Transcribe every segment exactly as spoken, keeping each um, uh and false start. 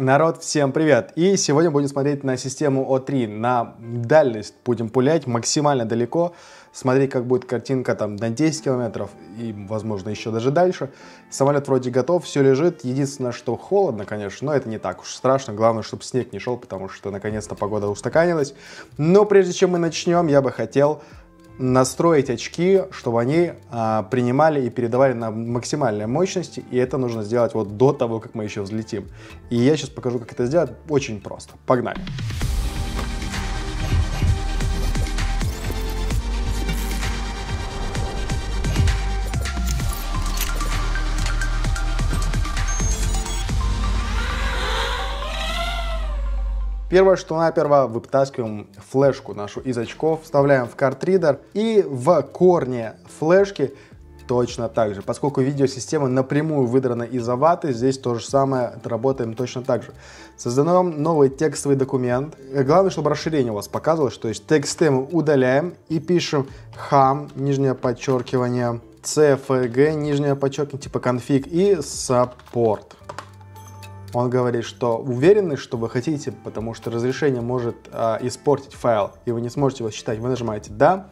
Народ, всем привет! И сегодня будем смотреть на систему о три, на дальность будем пулять максимально далеко, смотреть, как будет картинка там на десять километров и, возможно, еще даже дальше. Самолет вроде готов, все лежит, единственное, что холодно, конечно, но это не так уж страшно, главное, чтобы снег не шел, потому что, наконец-то, погода устаканилась. Но прежде чем мы начнем, я бы хотел настроить очки, чтобы они а, принимали и передавали на максимальной мощности, и это нужно сделать вот до того, как мы еще взлетим. И я сейчас покажу, как это сделать, очень просто. Погнали! Первое, что наперво, вытаскиваем флешку нашу из очков, вставляем в картридер и в корне флешки точно так же. Поскольку видеосистема напрямую выдрана из аваты, здесь то же самое, работаем точно так же. Создаем новый текстовый документ. Главное, чтобы расширение у вас показывалось, то есть тексты мы удаляем и пишем хам, нижнее подчеркивание, cfg, нижнее подчеркивание, типа конфиг и support. Он говорит, что уверены, что вы хотите, потому что разрешение может э, испортить файл, и вы не сможете его считать. Вы нажимаете «Да».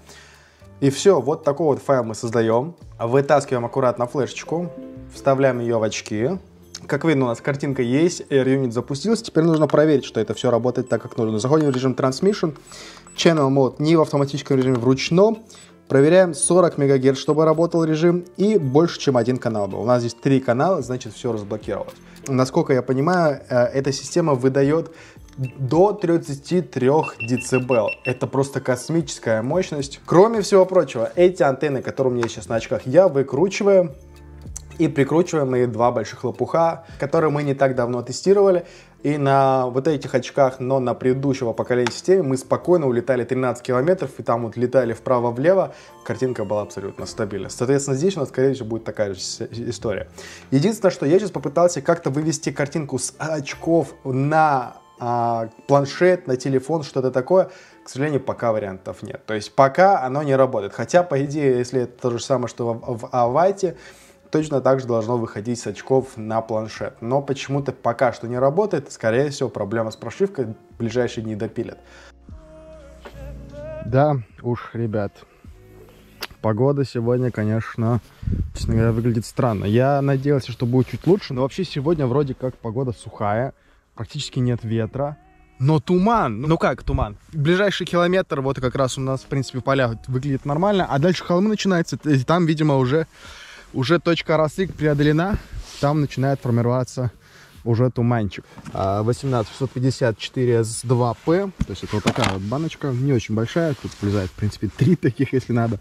И все, вот такой вот файл мы создаем. Вытаскиваем аккуратно флешечку, вставляем ее в очки. Как видно, у нас картинка есть, AirUnit запустился. Теперь нужно проверить, что это все работает так, как нужно. Заходим в режим Transmission, Channel Mode не в автоматическом режиме, вручную. Проверяем сорок мегагерц, чтобы работал режим, и больше, чем один канал был. У нас здесь три канала, значит, все разблокировалось. Насколько я понимаю, эта система выдает до тридцати трёх децибел. Это просто космическая мощность. Кроме всего прочего, эти антенны, которые у меня сейчас на очках, я выкручиваю и прикручиваем мои два больших лопуха, которые мы не так давно тестировали. И на вот этих очках, но на предыдущего поколения системе, мы спокойно улетали тринадцать километров, и там вот летали вправо-влево, картинка была абсолютно стабильна. Соответственно, здесь у нас, скорее всего, будет такая же история. Единственное, что я сейчас попытался как-то вывести картинку с очков на а, планшет, на телефон, что-то такое. К сожалению, пока вариантов нет. То есть пока оно не работает. Хотя, по идее, если это то же самое, что в, в Авате, точно так же должно выходить с очков на планшет. Но почему-то пока что не работает. Скорее всего, проблема с прошивкой, в ближайшие дни допилят. Да уж, ребят, погода сегодня, конечно, честно говоря, выглядит странно. Я надеялся, что будет чуть лучше, но вообще сегодня вроде как погода сухая, практически нет ветра. Но туман, ну как туман? Ближайший километр, вот как раз у нас, в принципе, поля выглядит нормально, а дальше холмы начинаются, и там, видимо, уже... Уже точка рассыпки преодолена, там начинает формироваться уже туманчик. восемнадцать шестьсот пятьдесят четыре эс два пэ, то есть это вот такая вот баночка, не очень большая, тут влезает, в принципе, три таких, если надо.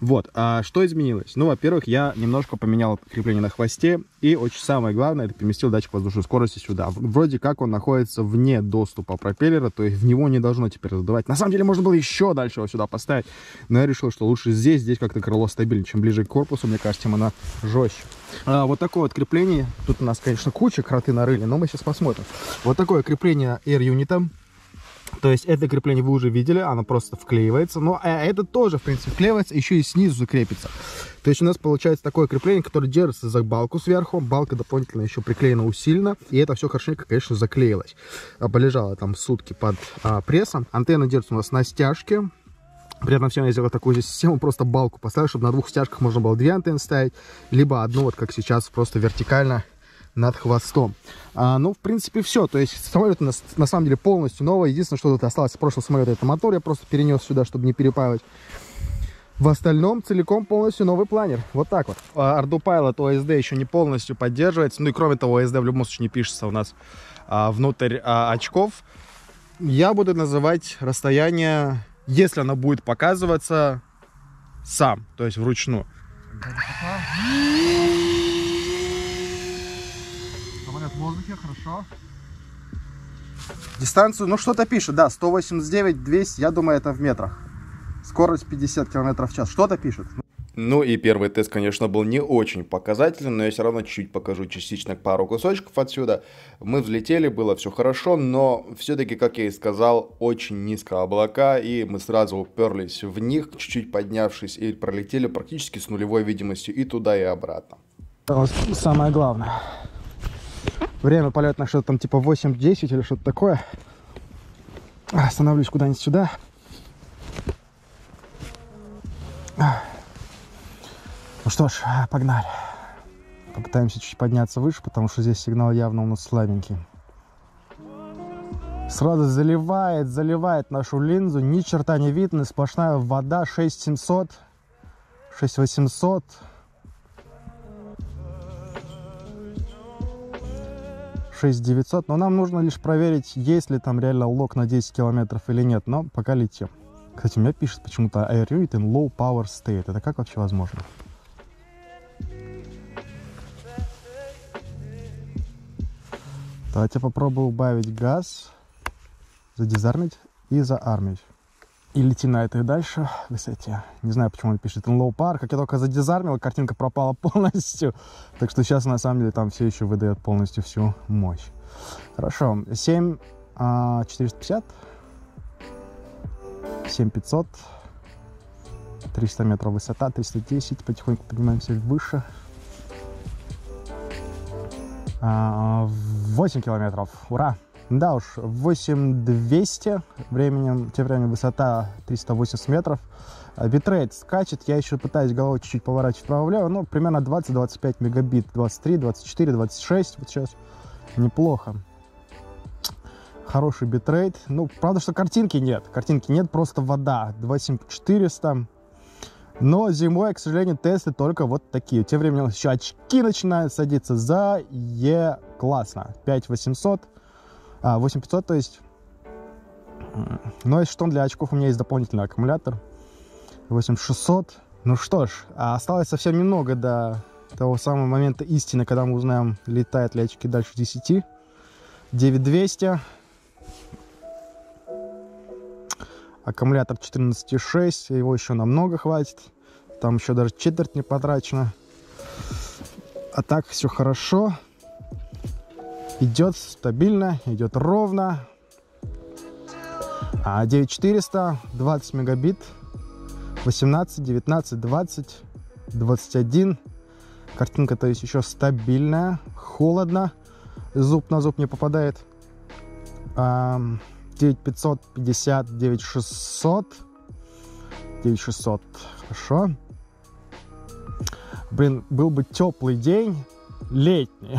Вот, а что изменилось? Ну, во-первых, я немножко поменял крепление на хвосте, и очень самое главное, это переместил датчик воздушной скорости сюда. Вроде как он находится вне доступа пропеллера, то есть в него не должно теперь задавать. На самом деле, можно было еще дальше его сюда поставить, но я решил, что лучше здесь, здесь как-то крыло стабильнее, чем ближе к корпусу, мне кажется, тем она жестче. А, вот такое вот крепление, тут у нас, конечно, куча кроты нарыли, но мы сейчас посмотрим. Вот такое крепление AirUnit, то есть это крепление вы уже видели, оно просто вклеивается, но это тоже, в принципе, вклеивается, еще и снизу закрепится. То есть у нас получается такое крепление, которое держится за балку сверху, балка дополнительно еще приклеена усиленно, и это все хорошенько, конечно, заклеилось. Полежало там сутки под а, прессом. Антенна держится у нас на стяжке. При этом всем я сделал такую здесь систему, просто балку поставил, чтобы на двух стяжках можно было две антенны ставить, либо одну, вот как сейчас, просто вертикально над хвостом. А, ну, в принципе, все. То есть самолет у нас, на самом деле, полностью новый. Единственное, что тут осталось с прошлого самолета, это мотор. Я просто перенес сюда, чтобы не перепаивать. В остальном целиком полностью новый планер. Вот так вот. Ardupilot о эс дэ еще не полностью поддерживается. Ну и кроме того, о эс дэ в любом случае не пишется у нас а, внутрь а, очков. Я буду называть расстояние, если оно будет показываться сам, то есть вручную. В воздухе, хорошо. Дистанцию, ну что-то пишет, да, сто восемьдесят девять двести, я думаю, это в метрах. Скорость пятьдесят километров в час, что-то пишет. Ну и первый тест, конечно, был не очень показательным, но я все равно чуть-чуть покажу частично пару кусочков отсюда. Мы взлетели, было все хорошо, но все-таки, как я и сказал, очень низко облака, и мы сразу уперлись в них, чуть-чуть поднявшись, и пролетели практически с нулевой видимостью и туда, и обратно. Самое главное. Время полета на что-то там типа восемь-десять или что-то такое. Остановлюсь куда-нибудь сюда. Ну что ж, погнали. Попытаемся чуть подняться выше, потому что здесь сигнал явно у нас слабенький. Сразу заливает, заливает нашу линзу. Ни черта не видно, сплошная вода. шесть семьсот, шесть восемьсот. шесть девятьсот, но нам нужно лишь проверить, есть ли там реально лог на десять километров или нет, но пока летим. Кстати, у меня пишет почему-то AirUnit in low power state, это как вообще возможно? Давайте попробую убавить газ, задизармить и заармить. И лети на этой дальше высоте. Не знаю, почему он пишет in low power. Как я только задизармил, картинка пропала полностью. Так что сейчас, на самом деле, там все еще выдает полностью всю мощь. Хорошо. семь четыреста пятьдесят. семь пятьсот. триста метров высота. триста десять. Потихоньку поднимаемся выше. восемь километров. Ура! Да уж, восемь двести временем, тем временем высота триста восемьдесят метров. Битрейт скачет, я еще пытаюсь голову чуть-чуть поворачивать вправо-влево, но примерно двадцать-двадцать пять мегабит, двадцать три, двадцать четыре, двадцать шесть, вот сейчас неплохо. Хороший битрейт, ну, правда, что картинки нет, картинки нет, просто вода, двадцать семь четыреста. Но зимой, к сожалению, тесты только вот такие. Тем временем еще очки начинают садиться за Е, классно, пять восемьсот. А, восемь пятьсот, то есть. Но если что, для очков у меня есть дополнительный аккумулятор. восемь шестьсот. Ну что ж, осталось совсем немного до того самого момента истины, когда мы узнаем, летают ли очки дальше десяти. девять двести. Аккумулятор четырнадцать шесть. Его еще намного хватит. Там еще даже четверть не потрачено. А так все хорошо. Идет стабильно, идет ровно. девять четыреста, двадцать мегабит, восемнадцать, девятнадцать, двадцать, двадцать один. Картинка, то есть, еще стабильная, холодно, зуб на зуб не попадает. девять пятьсот пятьдесят, девять шестьсот. девять шестьсот, хорошо. Блин, был бы теплый день, летний.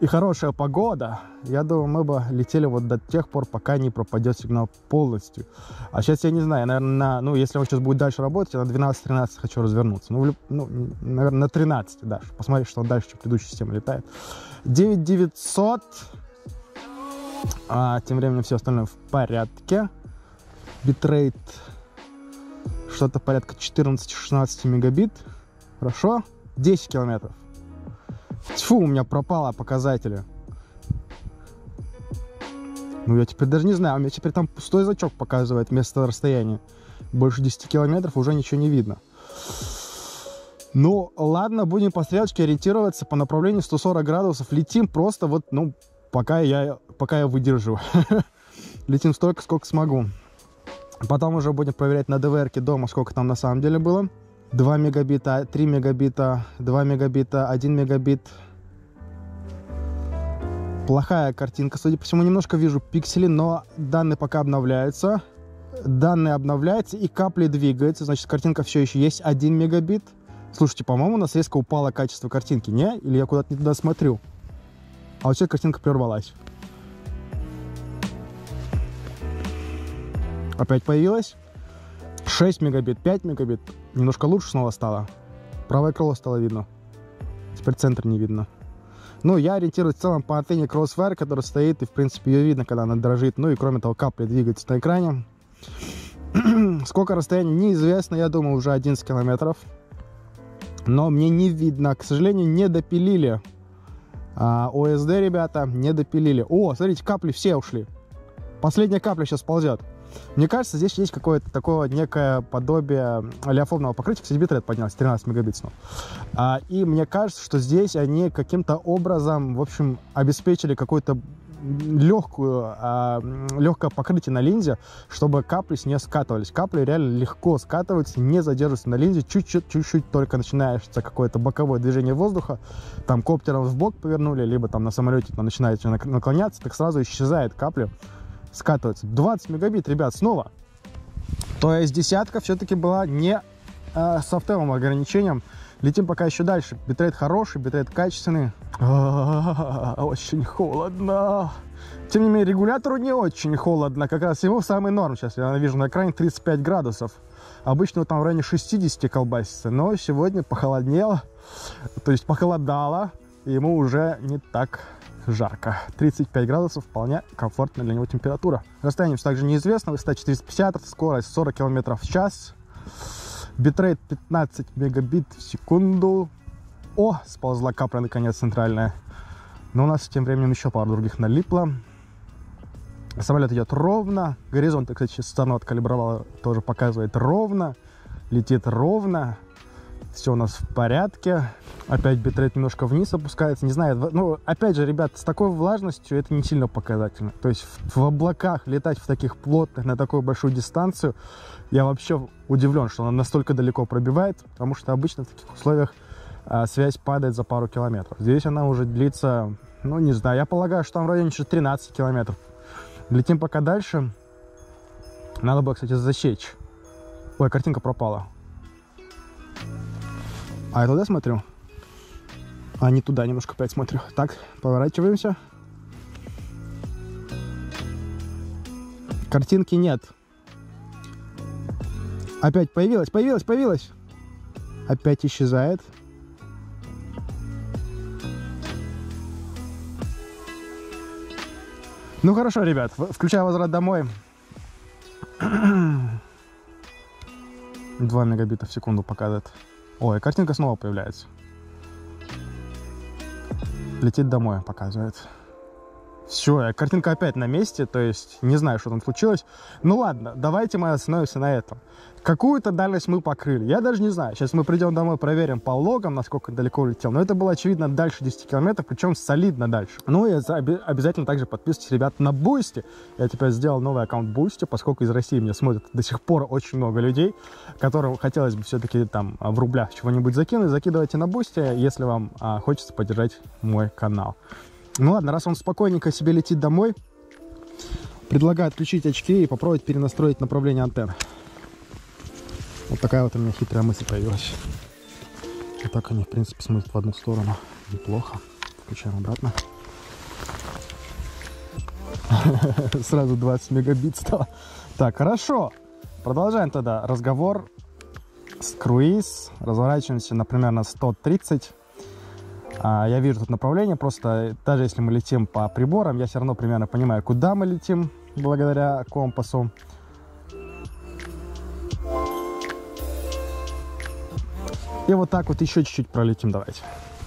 И хорошая погода, я думаю, мы бы летели вот до тех пор, пока не пропадет сигнал полностью. А сейчас я не знаю, я, наверное, на, ну, если он сейчас будет дальше работать, я на двенадцать-тринадцать хочу развернуться. Ну, ну, наверное, на тринадцать даже. Посмотри, что он дальше, чем предыдущая система, летает. девять девятьсот. А, тем временем все остальное в порядке. Битрейт что-то порядка четырнадцать-шестнадцать мегабит. Хорошо. десять километров. Тьфу, у меня пропало показатели. Ну, я теперь даже не знаю. У меня теперь там пустой значок показывает вместо расстояния. Больше десяти километров уже ничего не видно. Ну, ладно, будем по стрелочке ориентироваться по направлению сто сорок градусов. Летим просто вот, ну, пока я, пока я выдержу. Летим столько, сколько смогу. Потом уже будем проверять на ДВРке дома, сколько там на самом деле было. два мегабита, три мегабита, два мегабита, один мегабит. Плохая картинка, судя по всему, немножко вижу пиксели, но данные пока обновляются. Данные обновляются и капли двигаются, значит, картинка все еще есть, один мегабит. Слушайте, по-моему, у нас резко упало качество картинки, не? Или я куда-то не туда смотрю? А вот сейчас картинка прервалась. Опять появилась. шесть мегабит, пять мегабит. Немножко лучше снова стало. Правое крыло стало видно. Теперь центр не видно. Ну, я ориентируюсь в целом по антенне Crossfire, которая стоит, и, в принципе, ее видно, когда она дрожит. Ну, и, кроме того, капли двигаются на экране. Сколько расстояние, неизвестно. Я думаю, уже одиннадцать километров. Но мне не видно. К сожалению, не допилили. А, о эс дэ, ребята, не допилили. О, смотрите, капли все ушли. Последняя капля сейчас ползет. Мне кажется, здесь есть какое-то такое некое подобие олеофобного покрытия. Кстати, битрейт поднялся, тринадцать мегабит снова. А, и мне кажется, что здесь они каким-то образом, в общем, обеспечили какую-то легкую, легкое покрытие на линзе, чтобы капли с нее скатывались. Капли реально легко скатываются, не задерживаются на линзе. Чуть-чуть, чуть-чуть только начинается какое-то боковое движение воздуха, там коптером в бок повернули, либо там на самолете там, начинает наклоняться, так сразу исчезает капля, скатывается. двадцать мегабит, ребят, снова. То есть десятка все-таки была не э, софтовым ограничением. Летим пока еще дальше. Битрейт хороший, битрейт качественный. А-а-а, очень холодно. Тем не менее, регулятору не очень холодно. Как раз его самый норм сейчас. Я вижу на экране тридцать пять градусов. Обычно там в районе шестидесяти колбасится. Но сегодня похолоднело. То есть похолодало. И ему уже не так жарко. тридцать пять градусов, вполне комфортная для него температура. Расстояние все также неизвестно. Высота четыреста пятьдесят, скорость сорок километров в час. Битрейт пятнадцать мегабит в секунду. О, сползла капля наконец центральная. Но у нас тем временем еще пару других налипло. Самолет идет ровно. Горизонт, кстати, стану откалибровал, тоже показывает ровно. Летит ровно. Все у нас в порядке. Опять битрейт немножко вниз опускается. Не знаю, ну, опять же, ребят, с такой влажностью это не сильно показательно. То есть в, в облаках летать в таких плотных, на такую большую дистанцию, я вообще удивлен, что она настолько далеко пробивает, потому что обычно в таких условиях а, связь падает за пару километров. Здесь она уже длится, ну, не знаю, я полагаю, что там в районе еще тринадцати километров. Летим пока дальше. Надо было, кстати, засечь. Ой, картинка пропала. А я туда смотрю? А не туда, немножко опять смотрю. Так, поворачиваемся. Картинки нет. Опять появилась, появилась, появилась. Опять исчезает. Ну хорошо, ребят, включаю возврат домой. два мегабита в секунду показывает. Ой, картинка снова появляется. Летит домой, показывает. Все, картинка опять на месте, то есть не знаю, что там случилось. Ну ладно, давайте мы остановимся на этом. Какую-то дальность мы покрыли, я даже не знаю. Сейчас мы придем домой, проверим по логам, насколько далеко улетел. Но это было, очевидно, дальше десяти километров, причем солидно дальше. Ну и обязательно также подписывайтесь, ребят, на Boosty. Я теперь сделал новый аккаунт Boosty, поскольку из России меня смотрят до сих пор очень много людей, которым хотелось бы все-таки там в рублях чего-нибудь закинуть. Закидывайте на Boosty, если вам а, хочется поддержать мой канал. Ну ладно, раз он спокойненько себе летит домой, предлагаю отключить очки и попробовать перенастроить направление антенны. Вот такая вот у меня хитрая мысль появилась. Вот так они, в принципе, смотрят в одну сторону. Неплохо. Включаем обратно. Сразу двадцать мегабит стало. Так, хорошо. Продолжаем тогда разговор с круиз. Разворачиваемся, например, на сто тридцать. Я вижу тут направление, просто даже если мы летим по приборам, я все равно примерно понимаю, куда мы летим, благодаря компасу. И вот так вот еще чуть-чуть пролетим, давайте.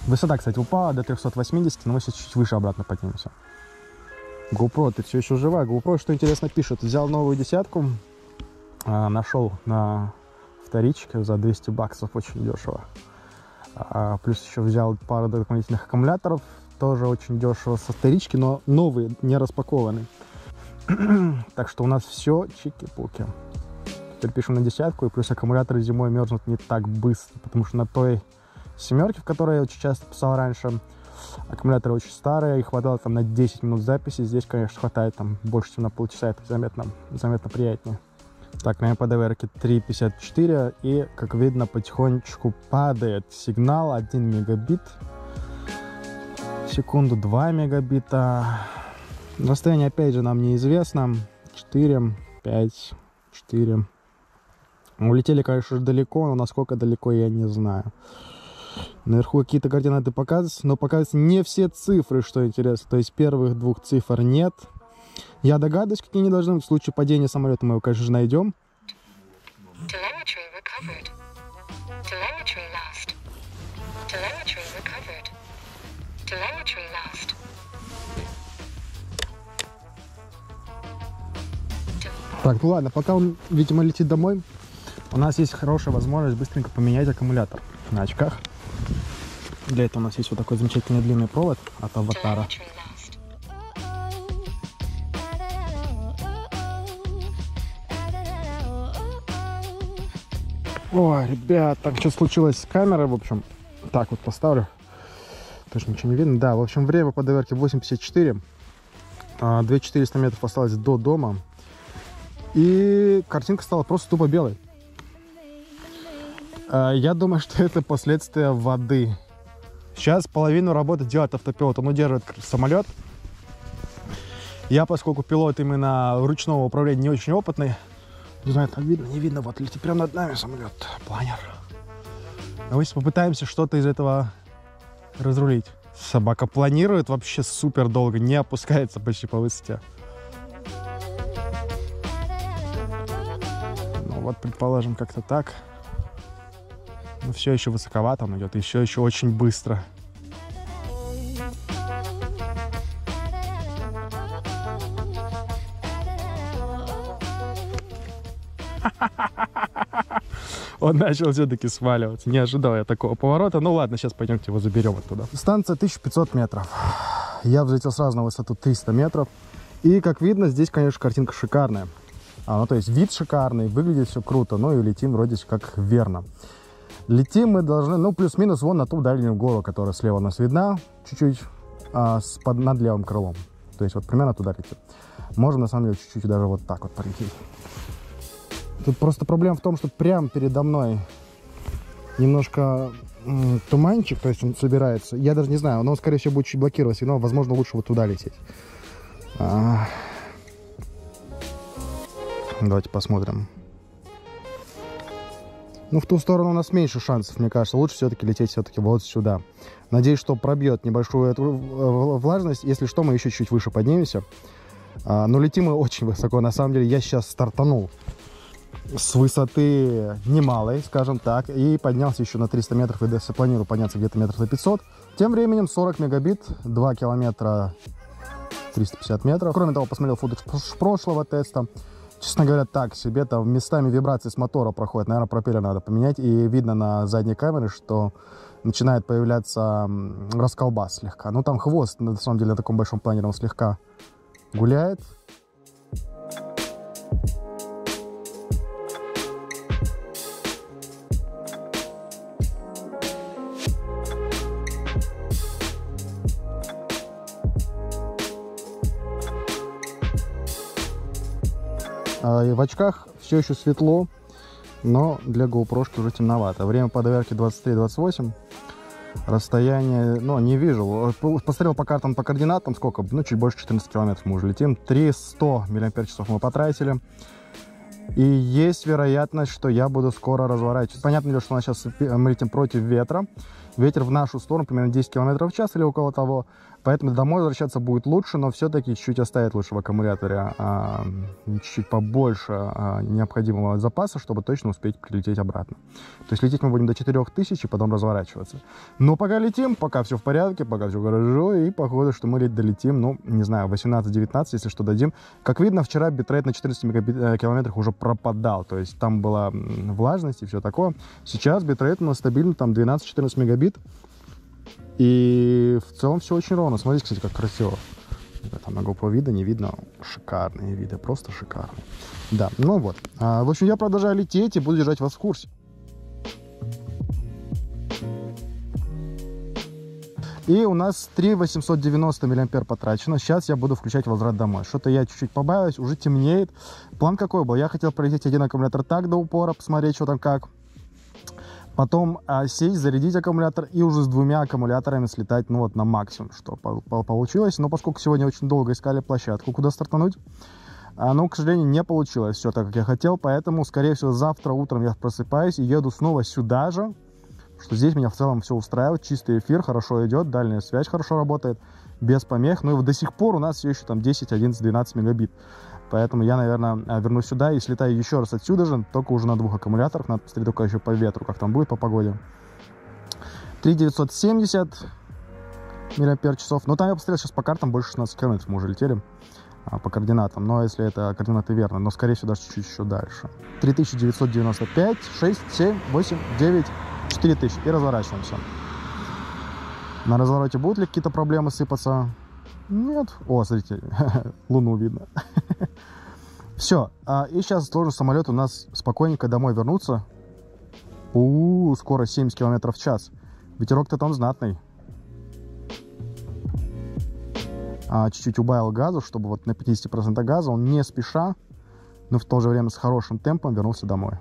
Высота, кстати, упала до трёхсот восьмидесяти, но мы сейчас чуть-чуть выше обратно поднимемся. GoPro, ты все еще жива. GoPro, что интересно, пишет. Взял новую десятку, нашел на вторичке за двести баксов, очень дешево. Плюс еще взял пару дополнительных аккумуляторов, тоже очень дешево, со вторички, но новые, не распакованные. Так что у нас все чики-пуки. Теперь пишем на десятку, и плюс аккумуляторы зимой мерзнут не так быстро, потому что на той семерке, в которой я очень часто писал раньше, аккумуляторы очень старые, и хватало там на десять минут записи, здесь, конечно, хватает там больше, чем на полчаса, это заметно, заметно приятнее. Так, на МПДВРке три пятьдесят четыре, и, как видно, потихонечку падает сигнал. один мегабит в секунду, два мегабита. Расстояние, опять же, нам неизвестно. четыре, пять, четыре. Улетели, конечно, далеко, но насколько далеко, я не знаю. Наверху какие-то координаты показываются, но показываются не все цифры, что интересно. То есть первых двух цифр нет. Я догадываюсь, какие они должны быть. В случае падения самолета мы его, конечно же, найдем. Так, ну ладно, пока он, видимо, летит домой, у нас есть хорошая возможность быстренько поменять аккумулятор на очках. Для этого у нас есть вот такой замечательный длинный провод от Аватара. Ой, ребят, там что случилось с камерой, в общем. Так вот поставлю. Тоже ничего не видно. Да, в общем, время по доверке восемь пятьдесят четыре. две тысячи четыреста метров осталось до дома. И картинка стала просто тупо белой. Я думаю, что это последствия воды. Сейчас половину работы делает автопилот. Он удерживает самолет. Я, поскольку пилот именно ручного управления не очень опытный, не знаю, там видно, не видно, вот летит прямо над нами самолет, планер. Давайте попытаемся что-то из этого разрулить. Собака планирует вообще супер долго, не опускается почти по высоте. Ну вот, предположим, как-то так. Но все еще высоковато он идет, еще еще очень быстро. Он начал все-таки сваливаться. Не ожидал я такого поворота. Ну ладно, сейчас пойдемте его заберем оттуда. Станция тысяча пятьсот метров. Я взлетел сразу на высоту триста метров. И, как видно, здесь, конечно, картинка шикарная. А, ну, то есть вид шикарный, выглядит все круто. Ну и летим вроде как верно. Летим мы должны, ну, плюс-минус вон на ту дальнюю гору, которая слева у нас видна. Чуть-чуть а, над левым крылом. То есть вот примерно туда летим. Можем, на самом деле, чуть-чуть даже вот так вот полететь. Тут просто проблема в том, что прямо передо мной немножко туманчик, то есть он собирается. Я даже не знаю, но он, скорее всего, будет чуть блокироваться, но, возможно, лучше вот туда лететь. А... Давайте посмотрим. Ну, в ту сторону у нас меньше шансов, мне кажется. Лучше все-таки лететь все-таки вот сюда. Надеюсь, что пробьет небольшую эту влажность. Если что, мы еще чуть выше поднимемся. А, но летим мы очень высоко. На самом деле, я сейчас стартанул с высоты немалой, скажем так, и поднялся еще на триста метров, и если планирую подняться где-то метров на пятьсот. Тем временем сорок мегабит, два километра, триста пятьдесят метров. Кроме того, посмотрел футаж прошлого теста. Честно говоря, так себе, там местами вибрации с мотора проходят, наверное, пропеллер надо поменять, и видно на задней камере, что начинает появляться расколбас слегка. Ну, там хвост, на самом деле, на таком большом планере он слегка гуляет. В очках все еще светло, но для GoPro-шки уже темновато. Время по доверке двадцать три двадцать восемь. Расстояние, ну, не вижу. Посмотрел по картам, по координатам, сколько? Ну, чуть больше четырнадцати километров мы уже летим. триста миллиампер-часов мы потратили. И есть вероятность, что я буду скоро разворачиваться. Понятно, что у нас сейчас мы летим против ветра. Ветер в нашу сторону примерно десять километров в час или около того. Поэтому домой возвращаться будет лучше, но все-таки чуть оставить лучше в аккумуляторе а, чуть побольше а, необходимого запаса, чтобы точно успеть прилететь обратно. То есть лететь мы будем до четырёх тысяч и потом разворачиваться. Но пока летим, пока все в порядке, пока все хорошо. И походу, что мы долетим, ну, не знаю, восемнадцать-девятнадцать, если что, дадим. Как видно, вчера битрейт на четырнадцати мегабит, километрах уже пропадал. То есть там была влажность и все такое. Сейчас битрейт у нас стабильно, там двенадцать-четырнадцать мегабит. И в целом все очень ровно. Смотрите, кстати, как красиво. Там на GoPro видно, не видно. Шикарные виды, просто шикарные. Да, ну вот. А, в общем, я продолжаю лететь и буду держать вас в курсе. И у нас три тысячи восемьсот девяносто миллиампер потрачено. Сейчас я буду включать возврат домой. Что-то я чуть-чуть побавилась, уже темнеет. План какой был? Я хотел пролететь один аккумулятор так до упора, посмотреть, что там как. Потом а, сесть, зарядить аккумулятор и уже с двумя аккумуляторами слетать, ну вот на максимум, что по по получилось. Но поскольку сегодня очень долго искали площадку, куда стартануть, а, ну, к сожалению, не получилось все так, как я хотел. Поэтому, скорее всего, завтра утром я просыпаюсь и еду снова сюда же, что здесь меня в целом все устраивает. Чистый эфир, хорошо идет, дальняя связь хорошо работает, без помех. Ну и до сих пор у нас все еще там десять, одиннадцать, двенадцать мегабит. Поэтому я, наверное, вернусь сюда и слетаю еще раз отсюда же, только уже на двух аккумуляторах. Надо посмотреть только еще по ветру, как там будет, по погоде. три тысячи девятьсот семьдесят миллиампер-часов. Но там я посмотрел сейчас по картам, больше шестнадцати километров мы уже летели по координатам. Но если это координаты верны, но, скорее всего, даже чуть-чуть еще дальше. три тысячи девятьсот девяносто пять, шесть, семь, восемь, девять, четыре тысячи. И разворачиваемся. На развороте будут ли какие-то проблемы сыпаться? Нет. О, смотрите, луну видно. Все. И сейчас должен самолет у нас спокойненько домой вернуться. У, скорость семьдесят километров в час. Ветерок-то там знатный. Чуть-чуть а, убавил газу, чтобы вот на пятьдесят процентов газа он не спеша, но в то же время с хорошим темпом вернулся домой.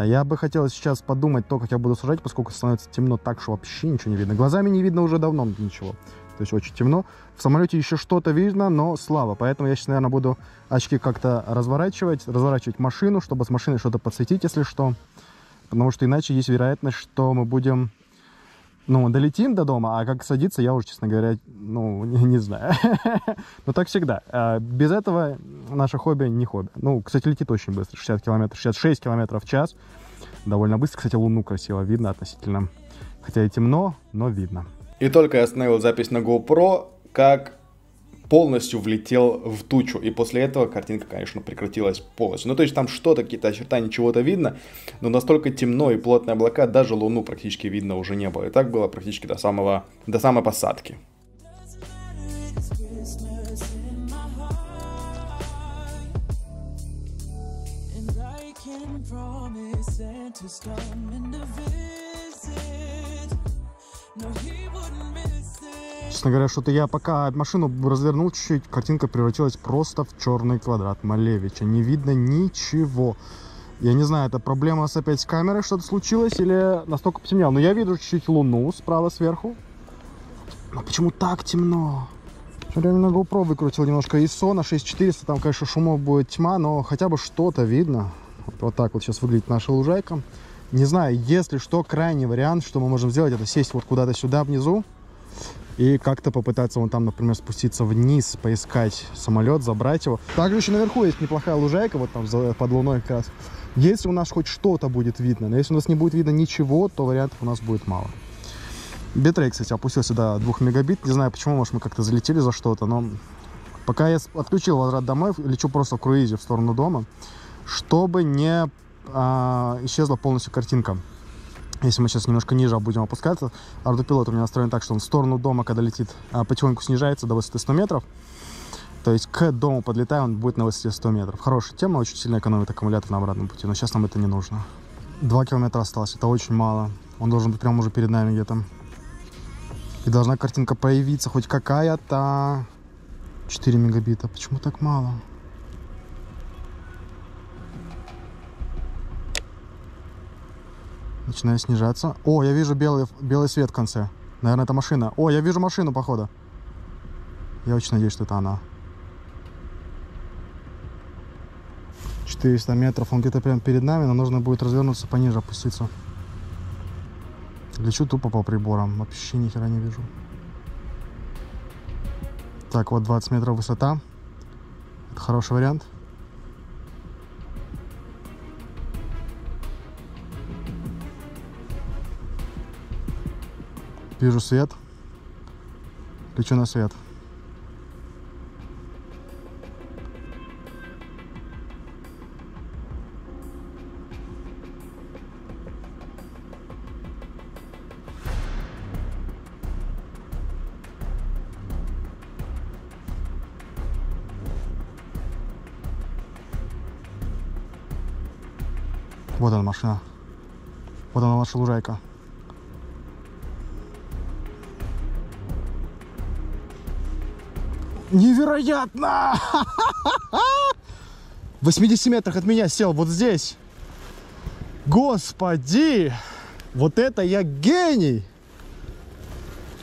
Я бы хотел сейчас подумать то, как я буду сажать, поскольку становится темно так, что вообще ничего не видно. Глазами не видно уже давно ничего. То есть очень темно. В самолете еще что-то видно, но слабо. Поэтому я сейчас, наверное, буду очки как-то разворачивать, разворачивать машину, чтобы с машины что-то подсветить, если что. Потому что иначе есть вероятность, что мы будем... Ну, долетим до дома, а как садиться, я уже, честно говоря, ну, не, не знаю. Но так всегда. Без этого наше хобби не хобби. Ну, кстати, летит очень быстро. шестьдесят километров, шестьдесят шесть километров в час. Довольно быстро. Кстати, луну красиво видно относительно. Хотя и темно, но видно. И только я остановил запись на GoPro, как полностью влетел в тучу. И после этого картинка, конечно, прекратилась полностью. Ну, то есть там что-то, какие-то очертания, чего-то видно, но настолько темно и плотные облака, даже луну практически видно уже не было. И так было практически до самого, до самой посадки. Честно говоря, что-то я пока машину развернул чуть-чуть, картинка превратилась просто в черный квадрат Малевича. Не видно ничего. Я не знаю, это проблема с опять с камерой, что-то случилось или настолько потемнело. Но я вижу чуть-чуть луну справа сверху. Но почему так темно? Я реально на GoPro выкрутил немножко ай эс о на шесть тысяч четыреста. Там, конечно, шумов будет тьма, но хотя бы что-то видно. Вот, вот так вот сейчас выглядит наша лужайка. Не знаю, если что, крайний вариант, что мы можем сделать, это сесть вот куда-то сюда внизу. И как-то попытаться вон там, например, спуститься вниз, поискать самолет, забрать его. Также еще наверху есть неплохая лужайка, вот там под луной как раз. Если у нас хоть что-то будет видно, но если у нас не будет видно ничего, то вариантов у нас будет мало. Битрейт, кстати, опустился до двух мегабит. Не знаю почему, может мы как-то залетели за что-то, но... Пока я отключил возврат домой, лечу просто в круизе в сторону дома, чтобы не а, исчезла полностью картинка. Если мы сейчас немножко ниже будем опускаться, Ардупилот у меня настроен так, что он в сторону дома, когда летит, потихоньку снижается до высоты сто метров. То есть к дому подлетая, он будет на высоте сто метров. Хорошая тема, очень сильно экономит аккумулятор на обратном пути, но сейчас нам это не нужно. два километра осталось, это очень мало. Он должен быть прямо уже перед нами где-то. И должна картинка появиться, хоть какая-то. четыре мегабита, почему так мало? Начинаю снижаться. О, я вижу белый, белый свет в конце. Наверное, это машина. О, я вижу машину, походу. Я очень надеюсь, что это она. четыреста метров. Он где-то прямо перед нами. Нам нужно будет развернуться пониже, опуститься. Лечу тупо по приборам. Вообще ни хера не вижу. Так, вот двадцать метров высота. Это хороший вариант. Вижу свет. Лечу на свет. Вот она машина. Вот она наша лужайка. Невероятно! В восьмидесяти метрах от меня сел вот здесь. Господи! Вот это я гений!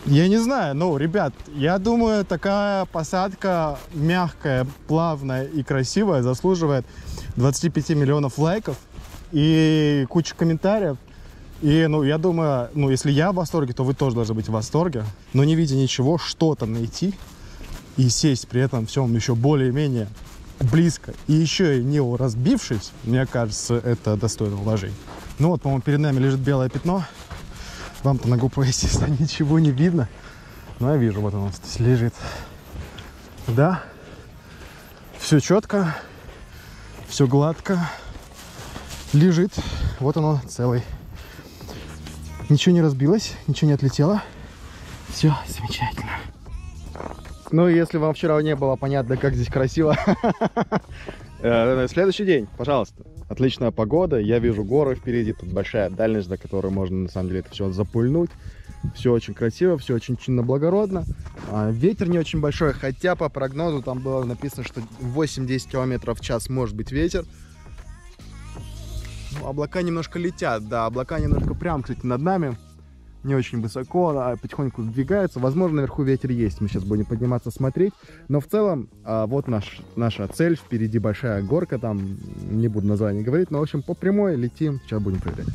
Я не знаю, ну, ребят, я думаю, такая посадка мягкая, плавная и красивая заслуживает двадцати пяти миллионов лайков и кучу комментариев. И, ну, я думаю, ну, если я в восторге, то вы тоже должны быть в восторге. Но не видя ничего, что-то найти... И сесть при этом всем еще более-менее близко. И еще и не разбившись, мне кажется, это достойно вложений. Ну вот, по-моему, перед нами лежит белое пятно. Вам-то на GoPro, естественно, ничего не видно. Но я вижу, вот оно здесь лежит. Да. Все четко. Все гладко. лежит. Вот оно целый. Ничего не разбилось, ничего не отлетело. Все замечательно. Ну, если вам вчера не было понятно, как здесь красиво. Следующий день, пожалуйста. Отличная погода, я вижу горы впереди. Тут большая дальность, до которой можно, на самом деле, это все запульнуть. Все очень красиво, все очень чинно-благородно. Ветер не очень большой, хотя по прогнозу там было написано, что восемь-десять километров в час может быть ветер. Ну, облака немножко летят, да, облака немножко прям, кстати, над нами. Не очень высоко, а потихоньку двигается. Возможно, наверху ветер есть. Мы сейчас будем подниматься, смотреть. Но в целом, а, вот наш, наша цель. Впереди большая горка. Там не буду название говорить. Но, в общем, по прямой летим. Сейчас будем проверять.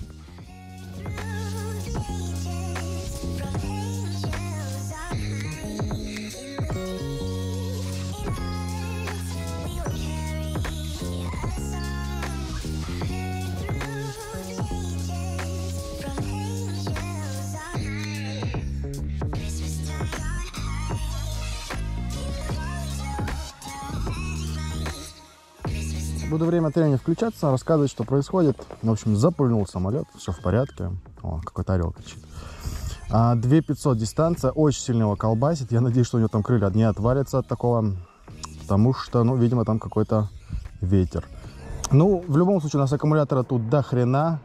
Буду время от времени включаться, рассказывать, что происходит. В общем, запульнул самолет, все в порядке. О, какой-то орел кричит. А, две тысячи пятьсот дистанция, очень сильно его колбасит. Я надеюсь, что у него там крылья не отвалятся от такого, потому что, ну, видимо, там какой-то ветер. Ну, в любом случае, у нас аккумулятора тут до хрена.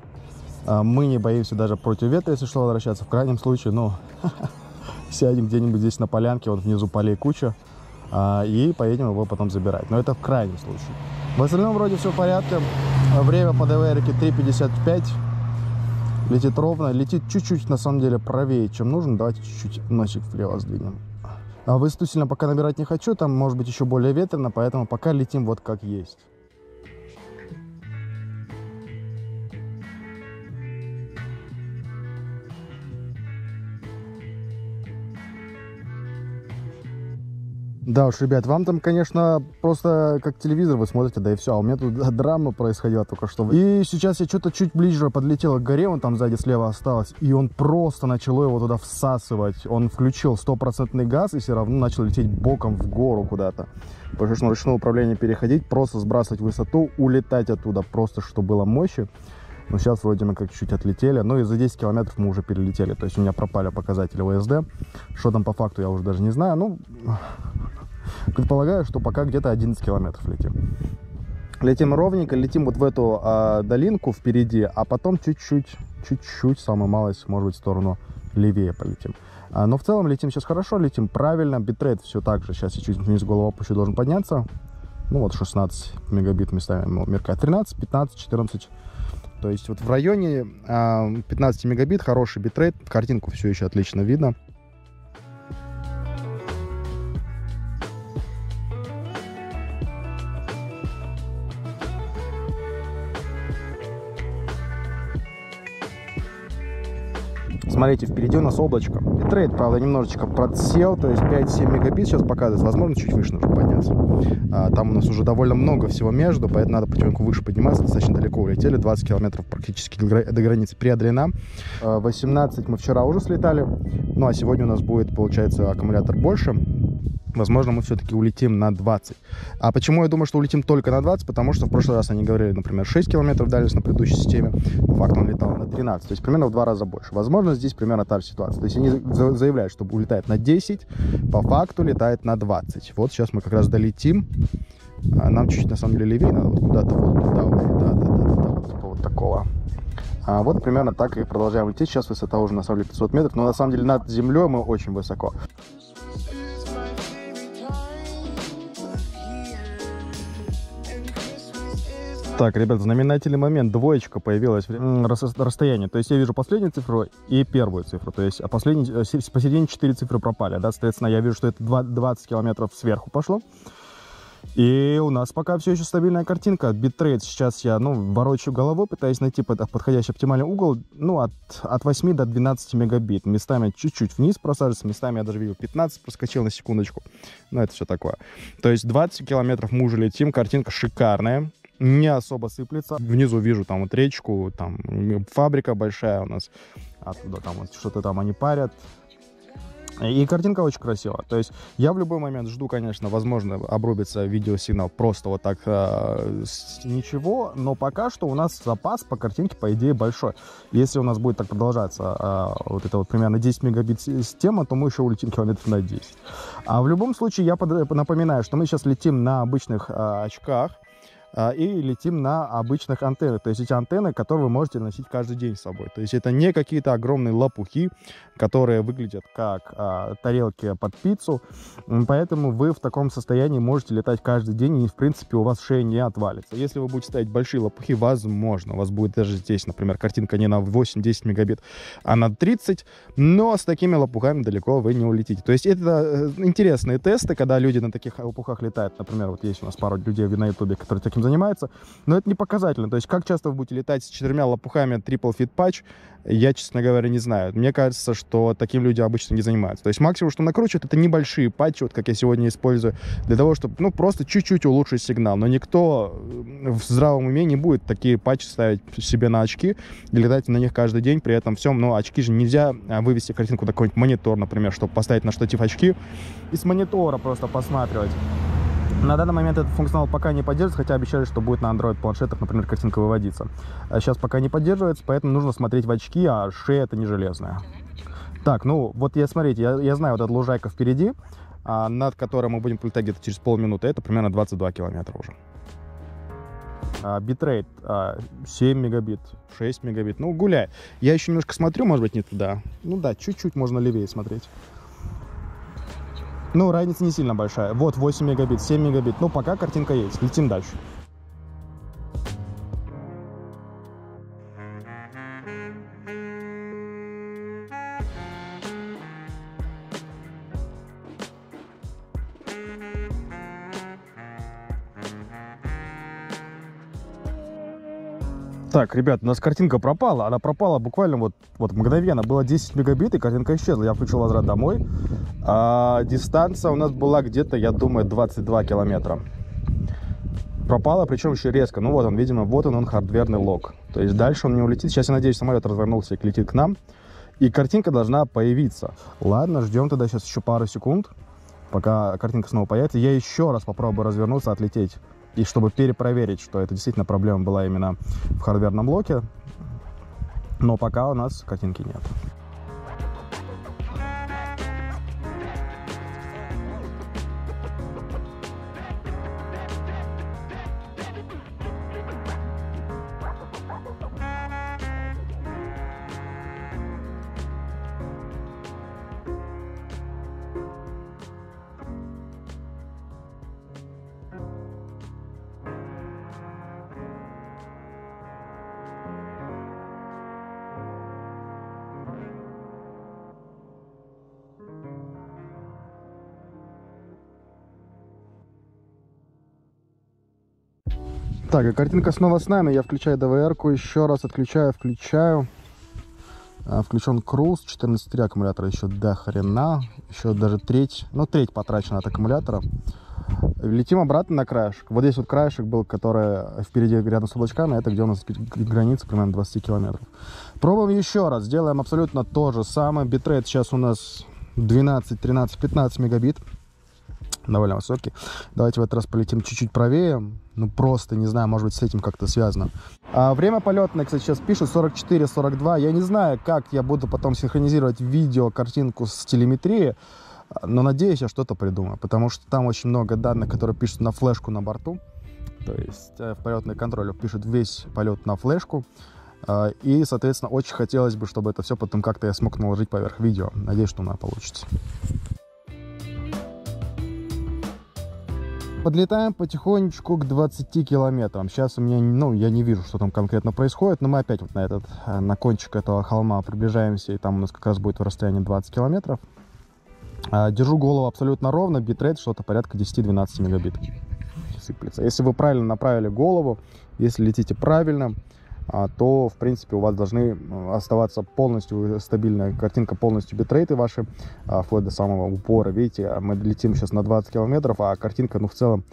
А, мы не боимся даже против ветра, если что, возвращаться. В крайнем случае, ну, сядем где-нибудь здесь на полянке, вот внизу полей куча, и поедем его потом забирать. Но это в крайнем случае. В остальном вроде все в порядке. Время по ди ви ар-ке три пятьдесят пять. Летит ровно. Летит чуть-чуть, на самом деле, правее, чем нужно. Давайте чуть-чуть носик влево сдвинем. А высоту сильно пока набирать не хочу. Там может быть еще более ветрено, поэтому пока летим вот как есть. Да уж, ребят, вам там, конечно, просто как телевизор вы смотрите, да и все. А у меня тут драма происходила только что. И сейчас я что-то чуть ближе подлетел к горе, он там сзади слева осталось, и он просто начал его туда всасывать. Он включил стопроцентный газ и все равно начал лететь боком в гору куда-то. Потому что на ручное управление переходить, просто сбрасывать высоту, улетать оттуда, просто что было мощи. Но сейчас вроде мы как чуть-чуть отлетели. Ну и за десять километров мы уже перелетели. То есть у меня пропали показатели о эс дэ. Что там по факту, я уже даже не знаю. Ну, предполагаю, что пока где-то одиннадцать километров летим. Летим ровненько, летим вот в эту э, долинку впереди. А потом чуть-чуть, чуть-чуть, самую малость, может быть, в сторону левее полетим. А, но в целом летим сейчас хорошо, летим правильно. Битрейт все так же. Сейчас я чуть вниз голову опущу, должен подняться. Ну вот шестнадцать мегабит местами мерка. тринадцать, пятнадцать, четырнадцать. То есть вот в районе пятнадцати мегабит, хороший битрейт, картинку все еще отлично видно. Смотрите, впереди у нас облачко. Битрейт, правда, немножечко подсел, то есть пять-семь мегабит сейчас показывает. Возможно, чуть выше нужно подняться. А, там у нас уже довольно много всего между, поэтому надо потихоньку выше подниматься. Достаточно далеко улетели, двадцать километров практически до границы преодолена. восемнадцать мы вчера уже слетали, ну а сегодня у нас будет, получается, аккумулятор больше. Возможно, мы все-таки улетим на двадцать. А почему я думаю, что улетим только на двадцать? Потому что в прошлый раз они говорили, например, шесть километров дальность на предыдущей системе. По факту он летал на тринадцать. То есть примерно в два раза больше. Возможно, здесь примерно та же ситуация. То есть они заявляют, что улетает на десять, по факту летает на двадцать. Вот сейчас мы как раз долетим. Нам чуть-чуть, на самом деле, левее надо вот куда-то вот туда, вот, да, да, да, да, вот, типа вот такого. А вот примерно так и продолжаем лететь. Сейчас высота уже, на самом деле, пятьсот метров. Но на самом деле над землей мы очень высоко. Так, ребят, знаменательный момент. Двоечка появилась. Расстояние. То есть я вижу последнюю цифру и первую цифру. То есть посередине четыре цифры пропали. Да? Соответственно, я вижу, что это двадцать километров сверху пошло. И у нас пока все еще стабильная картинка. Битрейт сейчас я, ну, ворочу головой, пытаюсь найти подходящий оптимальный угол. Ну, от, от восьми до двенадцати мегабит. Местами чуть-чуть вниз просаживается, местами я даже видел пятнадцать, проскочил на секундочку. Ну, это все такое. То есть двадцать километров мы уже летим, картинка шикарная. Не особо сыплется. Внизу вижу там вот речку, там фабрика большая у нас. Оттуда там вот что-то там они парят. И картинка очень красивая. То есть я в любой момент жду, конечно, возможно, обрубится видеосигнал просто вот так э, с ничего. Но пока что у нас запас по картинке, по идее, большой. Если у нас будет так продолжаться э, вот это вот примерно десять мегабит система, то мы еще улетим километров на десять. А в любом случае, я под, напоминаю, что мы сейчас летим на обычных э, очках. И летим на обычных антеннах. То есть эти антенны, которые вы можете носить каждый день с собой. То есть это не какие-то огромные лопухи, которые выглядят как а, тарелки под пиццу. Поэтому вы в таком состоянии можете летать каждый день. И в принципе у вас шея не отвалится. Если вы будете ставить большие лопухи, возможно, у вас будет даже здесь, например, картинка не на восемь-десять мегабит, а на тридцать. Но с такими лопухами далеко вы не улетите. То есть это интересные тесты, когда люди на таких лопухах летают. Например, вот есть у нас пару людей на ютубе, которые таким занимается, но это не показательно. То есть как часто вы будете летать с четырьмя лопухами Triple Fit Patch, я, честно говоря, не знаю. Мне кажется, что таким люди обычно не занимаются. То есть максимум, что накручивают, это небольшие патчи, вот как я сегодня использую, для того, чтобы, ну, просто чуть-чуть улучшить сигнал. Но никто в здравом уме не будет такие патчи ставить себе на очки и летать на них каждый день. При этом всем, но очки же нельзя вывести картинку на какой-нибудь монитор, например, чтобы поставить на штатив очки и с монитора просто посматривать. На данный момент этот функционал пока не поддерживается, хотя обещали, что будет на Android-планшетах, например, картинка выводиться. Сейчас пока не поддерживается, поэтому нужно смотреть в очки, а шея это не железная. Так, ну вот я, смотрите, я, я знаю, вот эта лужайка впереди, над которой мы будем полетать где-то через полминуты, это примерно двадцать два километра уже. Битрейт семь мегабит, шесть мегабит, ну гуляй. Я еще немножко смотрю, может быть, не туда. Ну да, чуть-чуть можно левее смотреть. Ну, разница не сильно большая. Вот восемь мегабит, семь мегабит. Ну, пока картинка есть. Летим дальше. Так, ребят, у нас картинка пропала. Она пропала буквально вот, вот мгновенно. Было десять мегабит, и картинка исчезла. Я включил возврат домой. А дистанция у нас была где-то, я думаю, двадцать два километра. Пропала, причем еще резко. Ну вот он, видимо, вот он, он хардверный лог. То есть дальше он не улетит. Сейчас, я надеюсь, самолет развернулся и летит к нам. И картинка должна появиться. Ладно, ждем тогда сейчас еще пару секунд, пока картинка снова появится. Я еще раз попробую развернуться, отлететь. И чтобы перепроверить, что это действительно проблема была именно в хардверном блоке. Но пока у нас картинки нет. Так, и картинка снова с нами. Я включаю ди ви ар-ку, еще раз отключаю, включаю. Включен круз, четырнадцать три аккумулятора еще до хрена. Еще даже треть, ну треть потрачена от аккумулятора. Летим обратно на краешек. Вот здесь вот краешек был, который впереди рядом с облачками. Это где у нас граница, примерно двадцать километров. Пробуем еще раз, делаем абсолютно то же самое. Битрейт сейчас у нас двенадцать, тринадцать, пятнадцать мегабит. Довольно высокий. Давайте в этот раз полетим чуть-чуть правее. Ну просто, не знаю, может быть, с этим как-то связано. А время полетное, кстати, сейчас пишут сорок четыре сорок два. Я не знаю, как я буду потом синхронизировать видео, картинку с телеметрией. Но надеюсь, я что-то придумаю. Потому что там очень много данных, которые пишут на флешку на борту. То есть в полетный контроллер пишет весь полет на флешку. И, соответственно, очень хотелось бы, чтобы это все потом как-то я смог наложить поверх видео. Надеюсь, что у меня получится. Подлетаем потихонечку к двадцати километрам. Сейчас у меня, ну, я не вижу, что там конкретно происходит, но мы опять вот на этот, на кончик этого холма приближаемся, и там у нас как раз будет в расстоянии двадцать километров. Держу голову абсолютно ровно, битрейт что-то порядка десять-двенадцать мегабит. Сыплется. Если вы правильно направили голову, если летите правильно, то, в принципе, у вас должны оставаться полностью стабильная картинка, полностью битрейты ваши, вплоть до самого упора. Видите, мы летим сейчас на двадцать километров, а картинка, ну, в целом,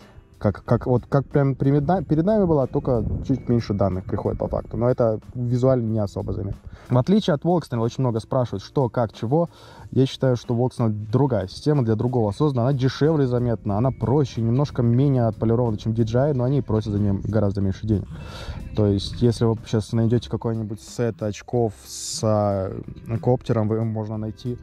Как, как, вот, как прям перед нами была, только чуть меньше данных приходит по факту. Но это визуально не особо заметно. В отличие от Walksnail, очень много спрашивают, что, как, чего. Я считаю, что Walksnail другая система, для другого создана. Она дешевле заметна, она проще, немножко менее отполирована, чем ди джей ай, но они просят за ним гораздо меньше денег. То есть, если вы сейчас найдете какой-нибудь сет очков с коптером, вы можно найти...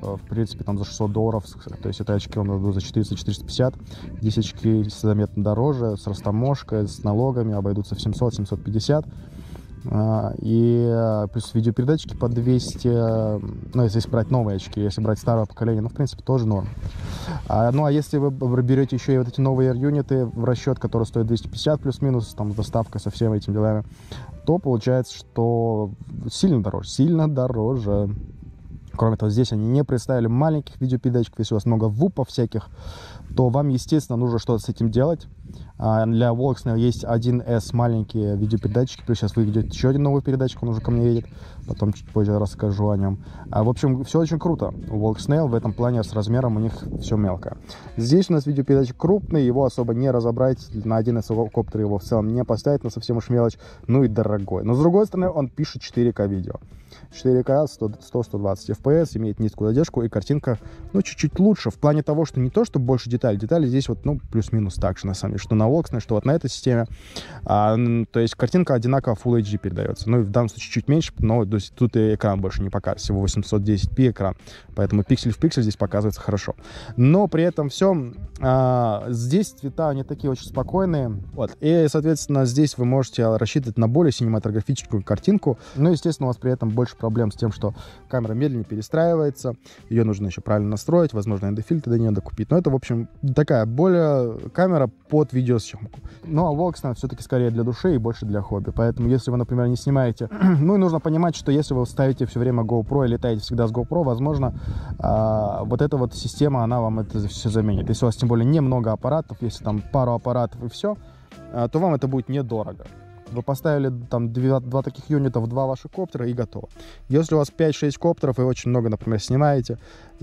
В принципе, там за шестьсот долларов, то есть это очки у нас за четыреста — четыреста пятьдесят, здесь очки заметно дороже, с растаможкой, с налогами обойдутся в семьсот — семьсот пятьдесят, и плюс видеопередатчики по двести, ну, если брать новые очки, если брать старого поколения, ну, в принципе, тоже норм. А, ну, а если вы берете еще и вот эти новые AirUnit в расчет, которые стоят двести пятьдесят плюс-минус, там, с доставкой, со всеми этими делами, то получается, что сильно дороже, сильно дороже. Кроме того, здесь они не представили маленьких видеопередатчиков. Если у вас много вупов всяких, то вам, естественно, нужно что-то с этим делать. Для Walksnail есть один эс маленькие видеопередатчики. Плюс сейчас выйдет еще один новый передатчик, он уже ко мне едет. Потом чуть позже расскажу о нем. В общем, все очень круто. У Walksnail в этом плане с размером у них все мелко. Здесь у нас видеопередатчик крупный, его особо не разобрать. На один эс коптер его в целом не поставить, но совсем уж мелочь. Ну и дорогой. Но с другой стороны, он пишет четыре ка видео. четыре ка, сто — сто двадцать эф пи эс, имеет низкую задержку, и картинка, ну, чуть-чуть лучше, в плане того, что не то, что больше деталей, детали здесь вот, ну, плюс-минус так же, на самом деле, что на Walksnail, что вот на этой системе, а, то есть картинка одинаково фулл эйч ди передается, ну, и в данном случае чуть меньше, но то есть, тут и экран больше не покажет, всего восемьсот десять пи экран, поэтому пиксель в пиксель здесь показывается хорошо, но при этом все, а, здесь цвета, они такие очень спокойные, вот, и, соответственно, здесь вы можете рассчитывать на более синематографическую картинку, ну, естественно, у вас при этом больше проблем с тем, что камера медленнее перестраивается, ее нужно еще правильно настроить, возможно, эн ди фильтр до нее докупить. Но это, в общем, такая более камера под видеосъемку. Ну, а Walksnail все-таки скорее для души и больше для хобби. Поэтому, если вы, например, не снимаете... ну, и нужно понимать, что если вы ставите все время GoPro и летаете всегда с GoPro, возможно, э, вот эта вот система, она вам это все заменит. Если у вас, тем более, немного аппаратов, если там пару аппаратов и все, э, то вам это будет недорого. Вы поставили там два, два таких юнита, два ваших коптера и готово. Если у вас пять-шесть коптеров и очень много, например, снимаете,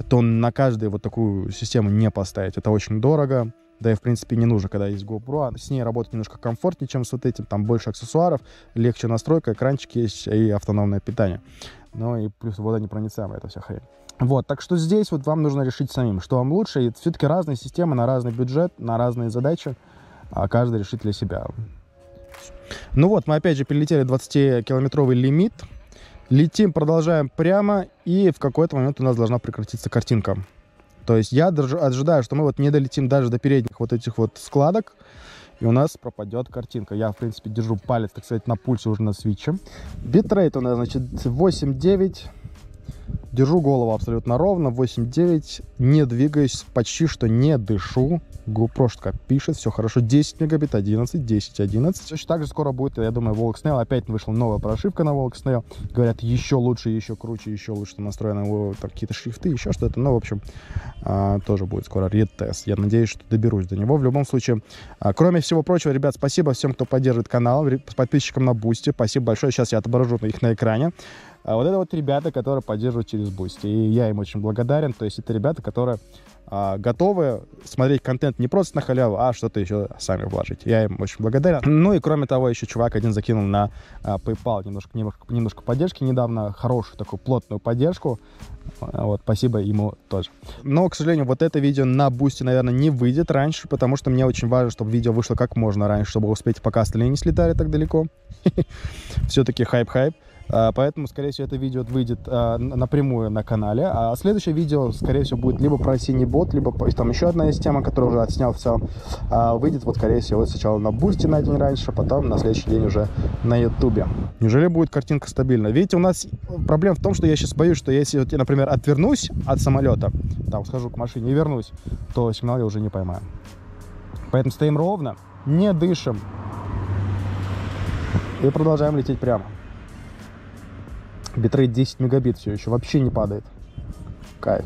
то на каждый вот такую систему не поставить. Это очень дорого. Да и, в принципе, не нужно, когда есть GoPro. С ней работать немножко комфортнее, чем с вот этим. Там больше аксессуаров, легче настройка, экранчики есть и автономное питание. Ну и плюс водонепроницаемая эта вся хрень. Вот, так что здесь вот вам нужно решить самим, что вам лучше. И все-таки разные системы на разный бюджет, на разные задачи. А каждый решит для себя. Ну вот, мы опять же перелетели двадцатикилометровый лимит. Летим, продолжаем прямо, и в какой-то момент у нас должна прекратиться картинка. То есть я ожидаю, что мы вот не долетим даже до передних вот этих вот складок, и у нас пропадет картинка. Я, в принципе, держу палец, так сказать, на пульсе уже на свитче. Битрейт у нас, значит, восемь девять. Держу голову абсолютно ровно, восемь девять, не двигаюсь, почти что не дышу. GoPro-шка пишет, все хорошо, десять мегабит, одиннадцать, десять, одиннадцать. Точно так же скоро будет, я думаю, Walksnail, опять вышла новая прошивка на Walksnail. Говорят, еще лучше, еще круче, еще лучше настроены какие-то шрифты, еще что-то. Ну, в общем, тоже будет скоро ретест. Я надеюсь, что доберусь до него. В любом случае, кроме всего прочего, ребят, спасибо всем, кто поддерживает канал, подписчикам на Boosty. Спасибо большое, сейчас я отображу их на экране. А вот это вот ребята, которые поддерживают через Boosty, и я им очень благодарен, то есть это ребята, которые а, готовы смотреть контент не просто на халяву, а что-то еще сами вложить, я им очень благодарен. Ну и кроме того, еще чувак один закинул на а, PayPal немножко, немножко, немножко поддержки недавно, хорошую такую плотную поддержку, вот, спасибо ему тоже. Но, к сожалению, вот это видео на Boosty, наверное, не выйдет раньше, потому что мне очень важно, чтобы видео вышло как можно раньше, чтобы успеть, пока остальные не слетали так далеко, все-таки хайп-хайп. Поэтому, скорее всего, это видео выйдет а, напрямую на канале. А следующее видео, скорее всего, будет либо про синий бот, либо там еще одна из тем, которую уже отснял в целом. А, выйдет, вот, скорее всего, сначала на Boosty на день раньше, потом на следующий день уже на YouTube. Неужели будет картинка стабильна? Видите, у нас проблема в том, что я сейчас боюсь, что если, вот, я, например, отвернусь от самолета, там, схожу к машине и вернусь, то сигнал я уже не поймаю. Поэтому стоим ровно, не дышим и продолжаем лететь прямо. Битрейт десять мегабит все еще, вообще не падает. Кайф.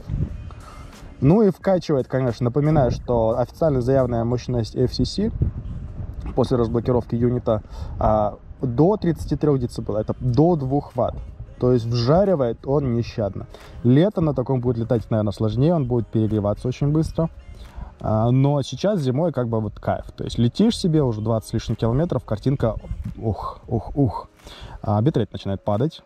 Ну и вкачивает, конечно. Напоминаю, что официально заявленная мощность эф си си после разблокировки юнита а, до тридцати трёх децибел, это до двух ватт. То есть вжаривает он нещадно. Летом на таком будет летать, наверное, сложнее, он будет перегреваться очень быстро. Но сейчас зимой как бы вот кайф. То есть летишь себе уже двадцать с лишним километров, картинка ух, ух, ух. Битрейт начинает падать.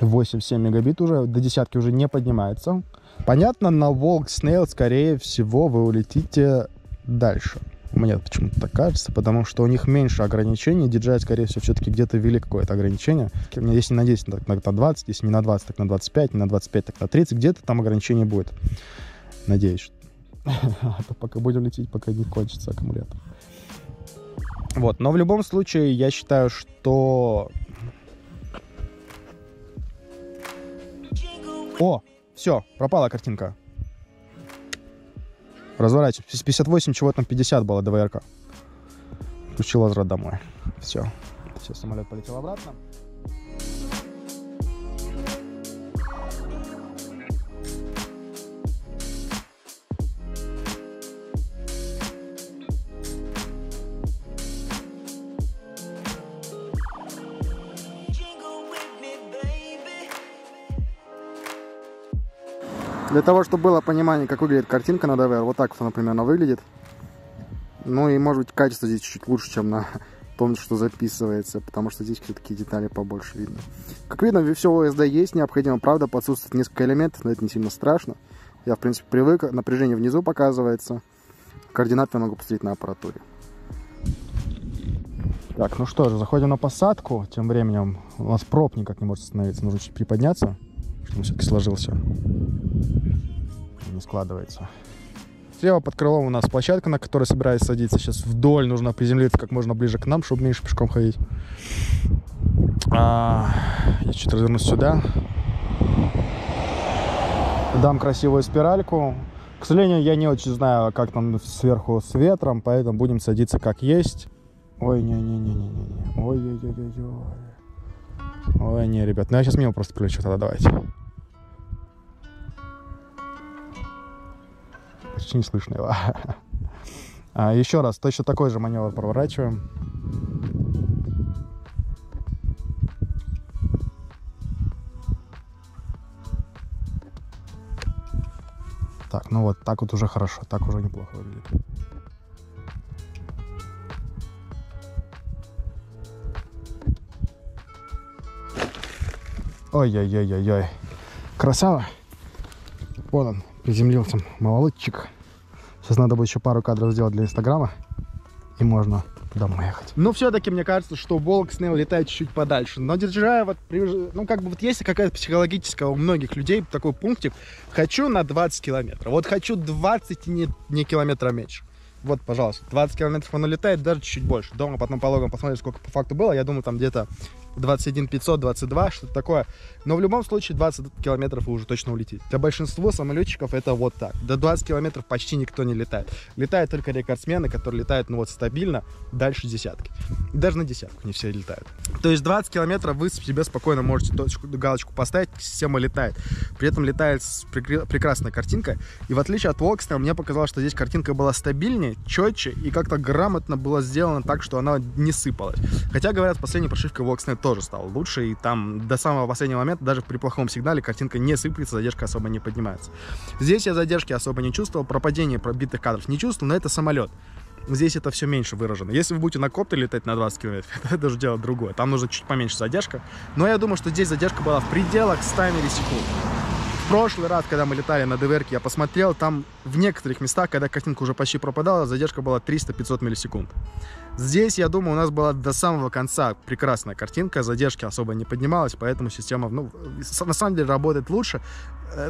восемь-семь мегабит уже, до десятки уже не поднимается. Понятно, на Walksnail, скорее всего, вы улетите дальше. Мне почему-то так кажется, потому что у них меньше ограничений. ди джей ай, скорее всего, все-таки где-то ввели какое-то ограничение. Если на десять, так на двадцать, если не на двадцать, так на двадцать пять, не на двадцать пять, так на тридцать. Где-то там ограничение будет. Надеюсь, что... Пока будем лететь, пока не кончится аккумулятор. Вот, но в любом случае, я считаю, что... О, все, пропала картинка. Разворачивайся. пятьдесят восемь, чего там пятьдесят было, ди ви ар-ка. Включил возврат домой. Все. Все, самолет полетел обратно. Для того, чтобы было понимание, как выглядит картинка на ди ви ар, вот так вот она примерно выглядит. Ну и, может быть, качество здесь чуть-чуть лучше, чем на том, что записывается, потому что здесь все-таки детали побольше видно. Как видно, все о эс дэ есть, необходимо, правда, отсутствует несколько элементов, но это не сильно страшно. Я, в принципе, привык, напряжение внизу показывается, координаты я могу посмотреть на аппаратуре. Так, ну что же, заходим на посадку, тем временем у нас проб никак не может остановиться, нужно чуть приподняться, чтобы все-таки сложился. Не складывается. Слева под крылом у нас площадка, на которой собираюсь садиться. Сейчас вдоль нужно приземлиться как можно ближе к нам, чтобы меньше пешком ходить. А, я чуть развернусь сюда. Дам красивую спиральку. К сожалению, я не очень знаю, как там сверху с ветром, поэтому будем садиться как есть. Ой, не-не-не-не-не. Ой-ой-ой-ой-ой. Ой, не, ребят. Ну я сейчас мимо просто прилечу тогда, давайте. Не слышно его. А, еще раз, точно такой же маневр проворачиваем. Так, ну вот, так вот уже хорошо, так уже неплохо выглядит. Ой-ой-ой-ой-ой. Красава. Вон он, приземлился молодчик. Сейчас надо будет еще пару кадров сделать для инстаграма, и можно домой ехать. Ну, все-таки мне кажется, что Walksnail летает чуть-чуть подальше. Но держа вот, ну, как бы вот есть какая-то психологическая у многих людей такой пунктик. Хочу на двадцать километров. Вот хочу двадцать и не, не километра меньше. Вот, пожалуйста, двадцать километров оно летает, даже чуть-чуть больше. Дома потом по логам посмотрим, сколько по факту было. Я думаю, там где-то двадцать один пятьсот, двадцать два, что-то такое. Но в любом случае двадцать километров вы уже точно улетите. Для большинства самолетчиков это вот так. До двадцати километров почти никто не летает. Летают только рекордсмены, которые летают, ну вот, стабильно, дальше десятки. И даже на десятку не все летают. То есть двадцать километров вы себе спокойно можете точку, галочку поставить, система летает. При этом летает с прекрасной картинкой. И в отличие от Walksnail, мне показалось, что здесь картинка была стабильнее, четче и как-то грамотно было сделано так, что она не сыпалась. Хотя, говорят, последняя прошивка Walksnail тоже стало лучше, и там до самого последнего момента даже при плохом сигнале картинка не сыплется, задержка особо не поднимается. Здесь я задержки особо не чувствовал, пропадение пробитых кадров не чувствовал, но это самолет. Здесь это все меньше выражено. Если вы будете на коптере летать на двадцать километров, это же дело другое. Там нужно чуть поменьше задержка, но я думаю, что здесь задержка была в пределах ста миллисекунд. В прошлый раз, когда мы летали на ди ви ар, я посмотрел, там в некоторых местах, когда картинка уже почти пропадала, задержка была триста-пятьсот миллисекунд. Здесь, я думаю, у нас была до самого конца прекрасная картинка, задержки особо не поднималась, поэтому система, ну, на самом деле работает лучше.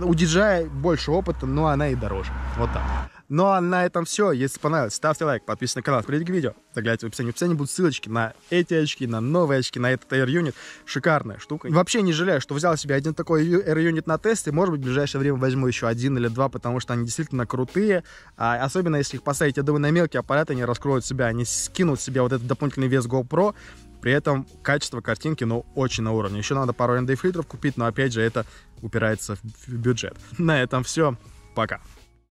У ди джей ай больше опыта, но она и дороже. Вот так. Ну а на этом все. Если понравилось, ставьте лайк, подписывайтесь на канал, перейдите к видео, заглядывайте в описание. В описании будут ссылочки на эти очки, на новые очки, на этот AirUnit. Шикарная штука. Вообще не жалею, что взял себе один такой AirUnit на тесты. Может быть, в ближайшее время возьму еще один или два, потому что они действительно крутые. А особенно, если их поставить, я думаю, на мелкие аппараты, они раскроют себя, они скинут себе вот этот дополнительный вес GoPro. При этом качество картинки, ну, очень на уровне. Еще надо пару эн дэ фильтров купить, но, опять же, это упирается в бюджет. На этом все. Пока.